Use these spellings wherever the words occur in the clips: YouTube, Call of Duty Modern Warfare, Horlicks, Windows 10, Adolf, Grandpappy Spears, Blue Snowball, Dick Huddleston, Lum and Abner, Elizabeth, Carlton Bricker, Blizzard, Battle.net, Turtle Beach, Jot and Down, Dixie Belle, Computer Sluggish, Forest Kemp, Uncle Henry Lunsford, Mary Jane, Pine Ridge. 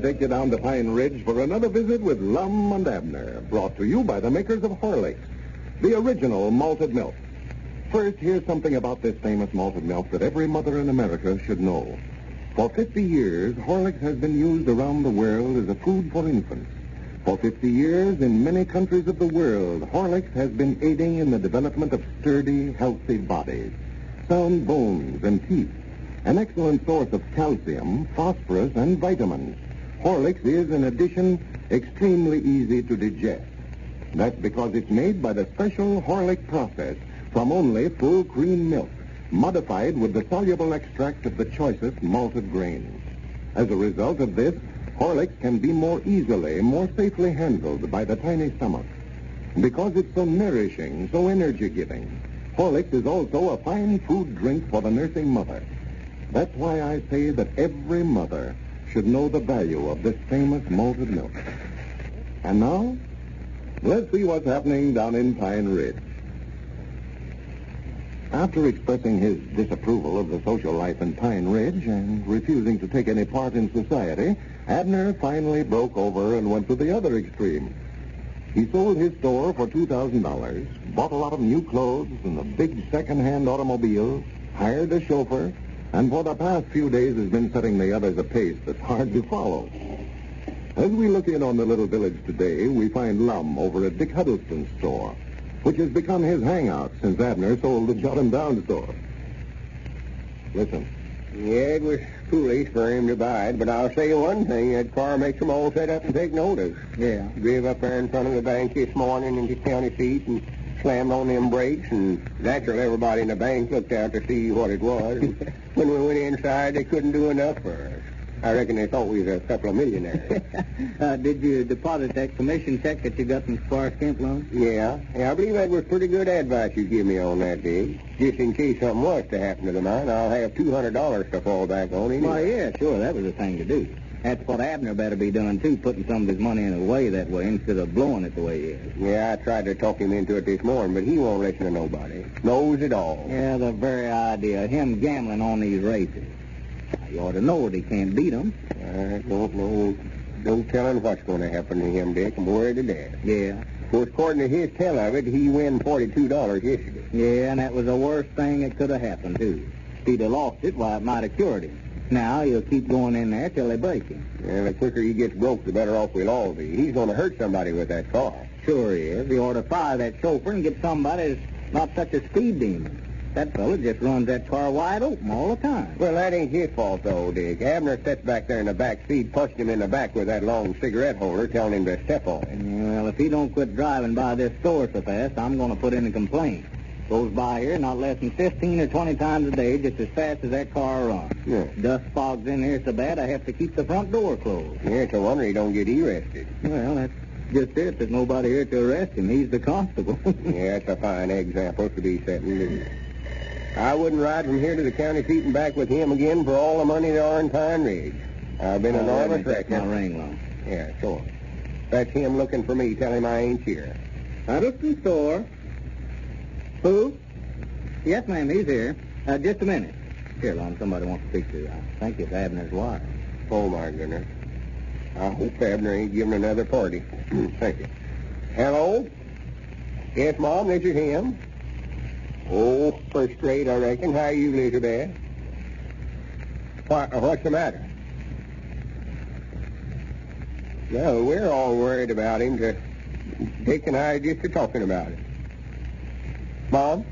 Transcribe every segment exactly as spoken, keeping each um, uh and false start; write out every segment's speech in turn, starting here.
to take you down to Pine Ridge for another visit with Lum and Abner, brought to you by the makers of Horlicks, the original malted milk. First, here's something about this famous malted milk that every mother in America should know. For fifty years, Horlicks has been used around the world as a food for infants. For fifty years, in many countries of the world, Horlicks has been aiding in the development of sturdy, healthy bodies, sound bones and teeth, an excellent source of calcium, phosphorus, and vitamins. Horlicks is, in addition, extremely easy to digest. That's because it's made by the special Horlick process from only full cream milk, modified with the soluble extract of the choicest malted grains. As a result of this, Horlicks can be more easily, more safely handled by the tiny stomach. Because it's so nourishing, so energy-giving, Horlicks is also a fine food drink for the nursing mother. That's why I say that every mother should know the value of this famous malted milk. And now, let's see what's happening down in Pine Ridge. After expressing his disapproval of the social life in Pine Ridge and refusing to take any part in society, Abner finally broke over and went to the other extreme. He sold his store for two thousand dollars, bought a lot of new clothes and a big second-hand automobile, hired a chauffeur, and for the past few days has been setting the others a pace that's hard to follow. As we look in on the little village today, we find Lum over at Dick Huddleston's store, which has become his hangout since Abner sold the Jot and Down store. Listen. Yeah, it was foolish for him to buy it, but I'll say one thing. That car makes them all set up and take notice. Yeah. Drove up there in front of the bank this morning in the county seat and slammed on them brakes, and naturally everybody in the bank looked out to see what it was. When we went inside, they couldn't do enough for us. I reckon they thought we was a couple of millionaires. uh, did you deposit that commission check that you got from Forest Kemp loan? Yeah. Yeah, I believe that was pretty good advice you give me on that, Dick. Just in case something was to happen to the mine, I'll have two hundred dollars to fall back on anyway. Why, yeah, sure, that was the thing to do. That's what Abner better be doing, too, putting some of his money in a way that way instead of blowing it the way he is. Yeah, I tried to talk him into it this morning, but he won't listen to nobody. Knows it all. Yeah, the very idea of him gambling on these races. You ought to know that he can't beat them. I don't know. No telling what's going to happen to him, Dick. I'm worried to death. Yeah. Of course, according to his tell of it, he won forty-two dollars yesterday. Yeah, and that was the worst thing that could have happened, too. If he'd have lost it, why, it might have cured him. Now he'll keep going in there till they break him. And the quicker he gets broke, the better off we'll all be. He's going to hurt somebody with that car. Sure he is. He ought to fire that chauffeur and get somebody that's not such a speed demon. That fellow just runs that car wide open all the time. Well, that ain't his fault, though, Dick. Abner sits back there in the back seat, pushing him in the back with that long cigarette holder, telling him to step on it. Well, if he don't quit driving by this store so fast, I'm going to put in a complaint. Goes by here not less than fifteen or twenty times a day, just as fast as that car runs. Yeah. Dust fogs in here so bad I have to keep the front door closed. Yeah, it's a wonder he don't get arrested. Well, that's just it. There's nobody here to arrest him. He's the constable. Yeah, that's a fine example to be setting, isn't it? I wouldn't ride from here to the county seat and back with him again for all the money there are in Pine Ridge. I've been an enormous wreck. My ring, Lum. Yeah, sure. That's him looking for me. Tell him I ain't here. Huddleston store. Who? Yes, ma'am, he's here. Uh, just a minute. Here, Lum, somebody wants to speak to you. I think it's Abner's wife. Oh, my goodness. I hope Abner ain't giving another party. Thank you. Hello? Yes, Mom, this is him. Oh, first rate, I reckon. How are you, Elizabeth? What, what's the matter? No, we're all worried about him. To, Dick and I just are talking about it. Mom?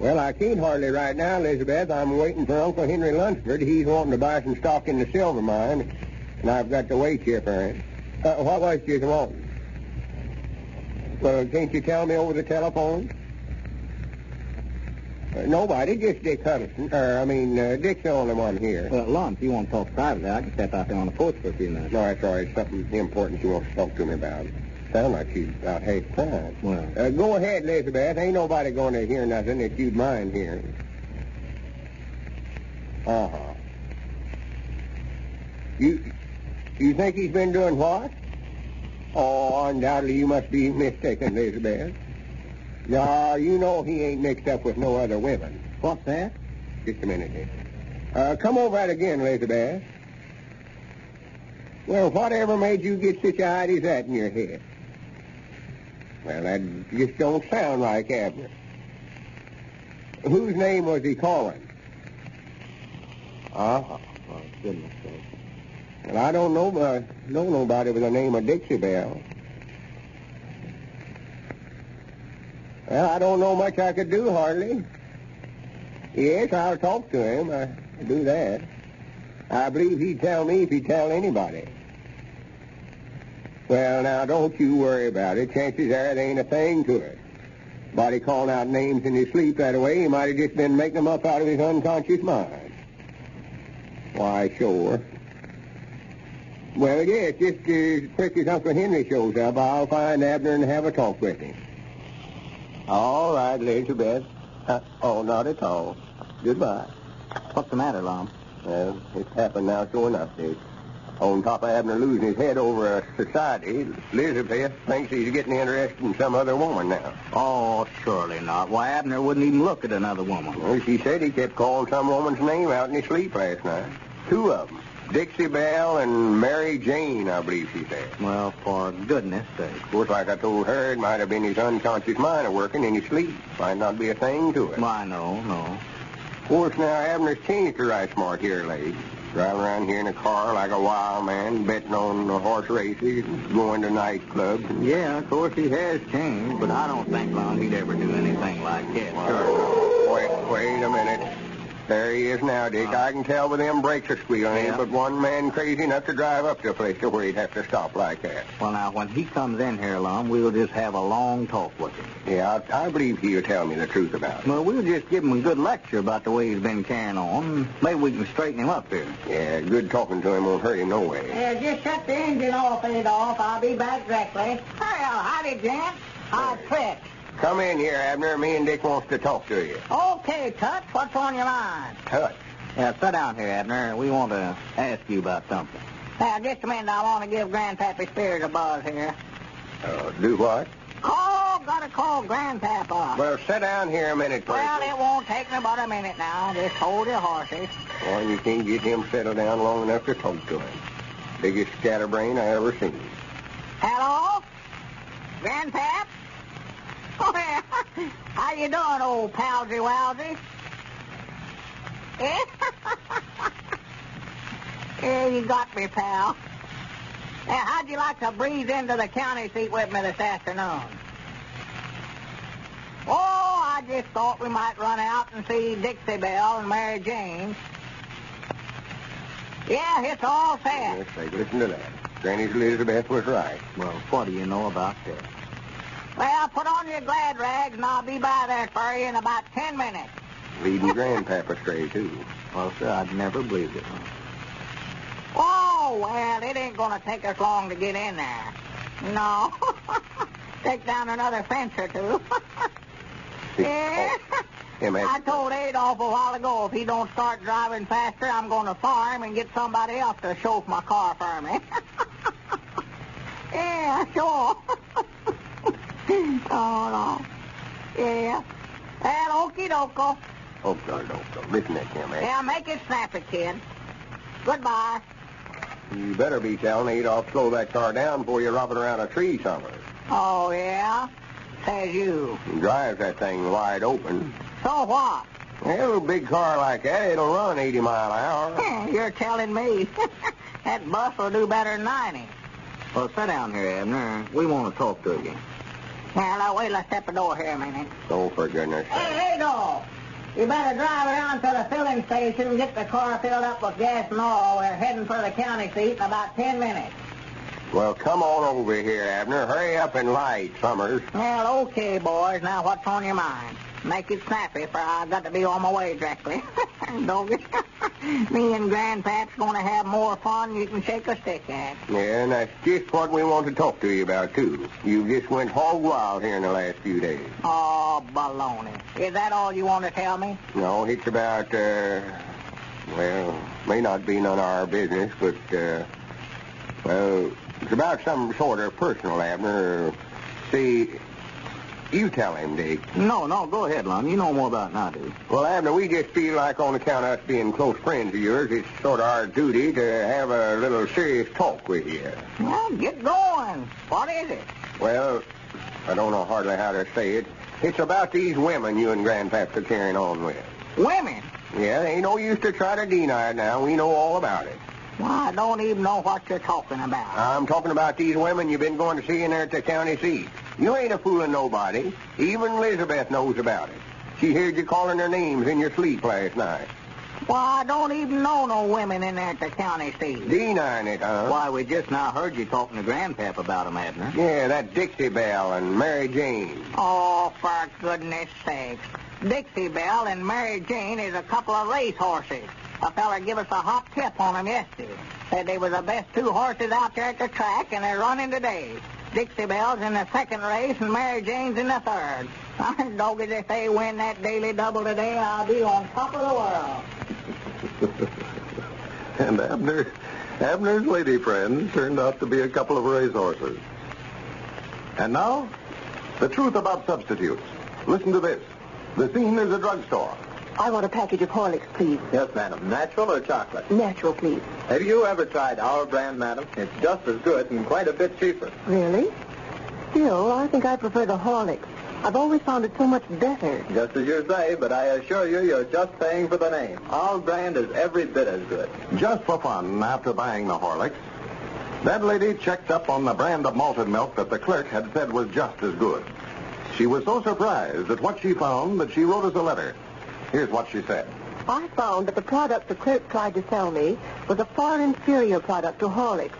Well, I can't hardly right now, Elizabeth. I'm waiting for Uncle Henry Lunsford. He's wanting to buy some stock in the silver mine, and I've got to wait here for him. Uh, what was you wanting? Well, can't you tell me over the telephone? Uh, nobody, just Dick Huddleston. Or, I mean, uh, Dick's the only one here. Well, Lum, if you want to talk privately, I can step out there on the porch for a few minutes. No, that's all right. It's something important she wants to talk to me about. Sound like she's about half time. Well, uh, go ahead, Elizabeth. Ain't nobody going to hear nothing that you'd mind hearing. Uh-huh. You, you think he's been doing what? Oh, undoubtedly you must be mistaken, Elizabeth. No, you know he ain't mixed up with no other women. What's that? Just a minute, Dick. Uh, come over that again, Elizabeth. Well, whatever made you get such ideas that in your head? Well, that just don't sound like Abner. Whose name was he calling? Ah, well, it's been myself. Well, I don't know, uh, know nobody with the name of Dixie Belle. Well, I don't know much I could do, hardly. Yes, I'll talk to him. I do that. I believe he'd tell me if he'd tell anybody. Well, now, don't you worry about it. Chances are it ain't a thing to it. Body calling out names in his sleep that way, he might have just been making them up out of his unconscious mind. Why, sure. Well, yes, just as quick as Uncle Henry shows up, I'll find Abner and have a talk with him. All right, Elizabeth. Uh, oh, not at all. Goodbye. What's the matter, Lum? Well, it's happened now, sure enough, Dick. On top of Abner losing his head over a society, Elizabeth thinks he's getting interested in some other woman now. Oh, surely not. Why, Abner wouldn't even look at another woman. Well, she said he kept calling some woman's name out in his sleep last night. Two of them. Dixie Belle and Mary Jane, I believe she said. Well, for goodness sake. Of course, like I told her, it might have been his unconscious mind a working in his sleep. Might not be a thing to it. Why, no, no. Of course, now, Abner's changed her right smart here, lady. Driving around here in a car like a wild man, betting on the horse races, going to nightclubs. And... Yeah, of course, he has changed, but I don't think, Lon, he'd ever do anything like that. Sure. Wait, wait a minute. There he is now, Dick. Uh, I can tell with them brakes are squealing, yeah. But one man crazy enough to drive up to a place to where he'd have to stop like that. Well, now, when he comes in here, Lum, we'll just have a long talk with him. Yeah, I, I believe he'll tell me the truth about it. Well, we'll just give him a good lecture about the way he's been carrying on. Maybe we can straighten him up here. Yeah, good talking to him won't hurt him no way. Yeah, just shut the engine off and it off. I'll be back directly. Well, howdy, Jack. I'll quit. Come in here, Abner. Me and Dick wants to talk to you. Okay, Tut. What's on your mind? Tut. Yeah, sit down here, Abner. We want to ask you about something. Now, just a minute. I want to give Grandpappy Spears a buzz here. Uh, do what? Call. Gotta call Grandpapa. Well, sit down here a minute, please. Well, it won't take me but a minute now. Just hold your horses. Well, you can get him settled down long enough to talk to him. Biggest scatterbrain I ever seen. Hello? Grandpap? Oh, yeah. How you doing, old palsy-walsy? Yeah. Yeah, you got me, pal. Yeah, how'd you like to breeze into the county seat with me this afternoon? Oh, I just thought we might run out and see Dixie Belle and Mary Jane. Yeah, it's all set. Yes, say, listen to that. Granny's Elizabeth was right. Well, what do you know about that? Well, put on your glad rags, and I'll be by there for you in about ten minutes. Leading Grandpapa straight, too. Well, sir, I'd never believed it. Oh, well, it ain't going to take us long to get in there. No. Take down another fence or two. Yeah. Oh. Yeah, I told Adolf a while ago, if he don't start driving faster, I'm going to farm and get somebody else to chauffeur my car for me. Yeah, sure. Oh, no. Yeah. That okie-doko. Okie-doko. Listen to him, eh? Yeah, make it snappy, kid. Goodbye. You better be telling Adolf slow that car down before you're hopping around a tree somewhere. Oh, yeah? Says you. He drives that thing wide open. So what? Well, a big car like that, it'll run eighty miles an hour. You're telling me. That bus will do better than ninety. Well, sit down here, Abner. We want to talk to you. Well, now, wait till I step the door here a minute. Oh, for goodness sake. Hey, Adolf! You better drive around to the filling station and get the car filled up with gas and oil. We're heading for the county seat in about ten minutes. Well, come on over here, Abner. Hurry up and light, Summers. Well, okay, boys. Now, what's on your mind? Make it snappy, for I've got to be on my way directly. Don't get... Me and Grandpap's going to have more fun you can shake a stick at. Yeah, and that's just what we want to talk to you about, too. You just went hog wild here in the last few days. Oh, baloney. Is that all you want to tell me? No, it's about, uh... Well, may not be none of our business, but, uh... Well, it's about some sort of personal, Abner. See... You tell him, Dick. No, no, go ahead, Lon. You know more about it than I do. Well, Abner, we just feel like on account of us being close friends of yours, it's sort of our duty to have a little serious talk with you. Well, get going. What is it? Well, I don't know hardly how to say it. It's about these women you and Grandpaps are carrying on with. Women? Yeah, ain't no use to try to deny it now. We know all about it. Well, I don't even know what you're talking about. I'm talking about these women you've been going to see in there at the county seat. You ain't a fooling nobody. Even Elizabeth knows about it. She heard you calling their names in your sleep last night. Well, I don't even know no women in there at the county seat. Denying it, huh? Why, we just now heard you talking to Grandpap about them, Abner. Yeah, that Dixie Belle and Mary Jane. Oh, for goodness sakes. Dixie Belle and Mary Jane is a couple of racehorses. A feller give us a hot tip on them yesterday. Said they were the best two horses out there at the track, and they're running today. Dixie Belle's in the second race, and Mary Jane's in the third. I'm dogged if they win that daily double today, I'll be on top of the world. And Abner, Abner's lady friend turned out to be a couple of racehorses. And now, the truth about substitutes. Listen to this. The scene is a drugstore. I want a package of Horlicks, please. Yes, madam. Natural or chocolate? Natural, please. Have you ever tried our brand, madam? It's just as good and quite a bit cheaper. Really? Still, I think I prefer the Horlicks. I've always found it so much better. Just as you say, but I assure you, you're just paying for the name. Our brand is every bit as good. Just for fun, after buying the Horlicks, that lady checked up on the brand of malted milk that the clerk had said was just as good. She was so surprised at what she found that she wrote us a letter. Here's what she said. I found that the product the clerk tried to sell me was a far inferior product to Horlicks.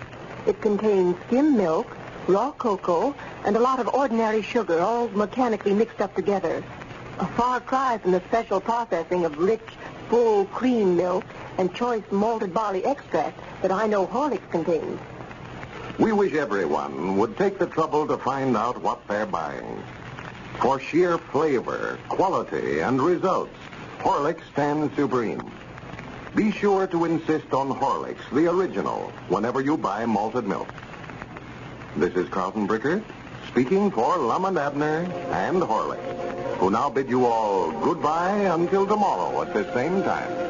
It contains skim milk, raw cocoa, and a lot of ordinary sugar, all mechanically mixed up together. A far cry from the special processing of rich, full cream milk and choice malted barley extract that I know Horlicks contains. We wish everyone would take the trouble to find out what they're buying. For sheer flavor, quality, and results, Horlicks stands supreme. Be sure to insist on Horlicks, the original, whenever you buy malted milk. This is Carlton Bricker, speaking for Lum and Abner and Horlicks, who now bid you all goodbye until tomorrow at the same time.